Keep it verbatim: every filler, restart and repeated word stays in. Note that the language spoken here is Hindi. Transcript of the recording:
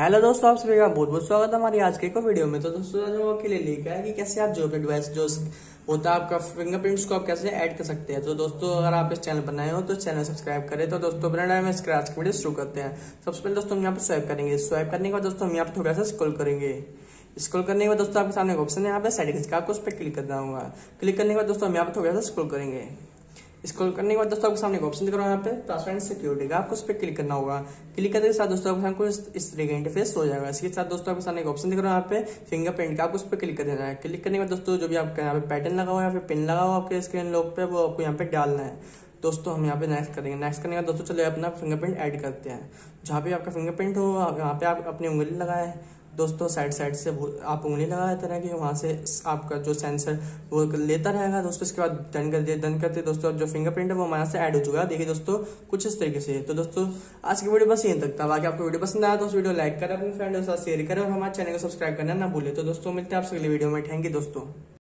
हेलो दोस्तों, आप सभी का बहुत बहुत स्वागत है हमारी आज के को वीडियो में। तो दोस्तों आज हम आपके लिए लेकर आए कि कैसे आप जो डिवाइस जो होता है आपका फिंगरप्रिंट्स को आप कैसे ऐड कर सकते हैं। तो दोस्तों अगर आप इस चैनल पर नए हो तो चैनल सब्सक्राइब करें। तो दोस्तों बनाए में स्क्रैच की वीडियो शुरू करते हैं। सबसे पहले दोस्तों हम यहाँ पर स्वाइप करेंगे। स्वाइप करने के बाद दोस्तों हम यहाँ पर थोड़ा सा स्क्रॉल करेंगे। स्क्रॉल करने के बाद दोस्तों आपके सामने ऑप्शन है यहाँ पर सेटिंग्स का, आपको उस पर क्लिक करना होगा। क्लिक करने के बाद दोस्तों हम यहाँ पर थोड़ा सा स्क्रॉल करेंगे। स्क्रॉल करने के बाद दोस्तों आपके सामने एक ऑप्शन दिख रहा है यहाँ पे पासवर्ड एंड सिक्योरिटी का, आपको उस पर क्लिक करना होगा। क्लिक करने के साथ दोस्तों आपके सामने कुछ इस तरीके का इंटरफेस हो जाएगा। इसके साथ दोस्तों आपके सामने एक ऑप्शन दिख रहा है यहाँ पे फिंगरप्रिंट का, आपको उस पर क्लिक कर देना है। क्लिक करने के बाद दोस्तों जो भी आपका यहाँ पे पैटर्न लगा हुआ है या फिर पिन लगा हुआ आपके स्क्रीन लॉक पे, वो आपको यहाँ पे डालना है। दोस्तों हम यहाँ पे नेक्स्ट करेंगे। नेक्स्ट करने के बाद दोस्तों चलिए अपना फिंगरप्रिंट ऐड करते हैं। जहाँ पे आपका फिंगरप्रिंट हो यहाँ पे आप अपनी उंगली लगाएं। दोस्तों साइड साइड से आप उंगली लगाते रहेंगे, वहाँ से आपका जो सेंसर वो लेता रहेगा। दोस्तों इसके बाद डन कर दिए। डन करते दोस्तों जो फिंगरप्रिंट है वो हमारे से ऐड हो चुका है। देखिए दोस्तों कुछ इस तरीके से। तो दोस्तों आज की वीडियो बस यहीं तक था। बाकी आपको वीडियो पसंद आया तो उस वीडियो लाइक करें, अपने फ्रेंड के साथ शेयर करें और हमारे चैनल को सब्सक्राइब करना ना भूलें। तो दोस्तों मिलते हैं आपसे अगले वीडियो में। थैंक यू दोस्तों।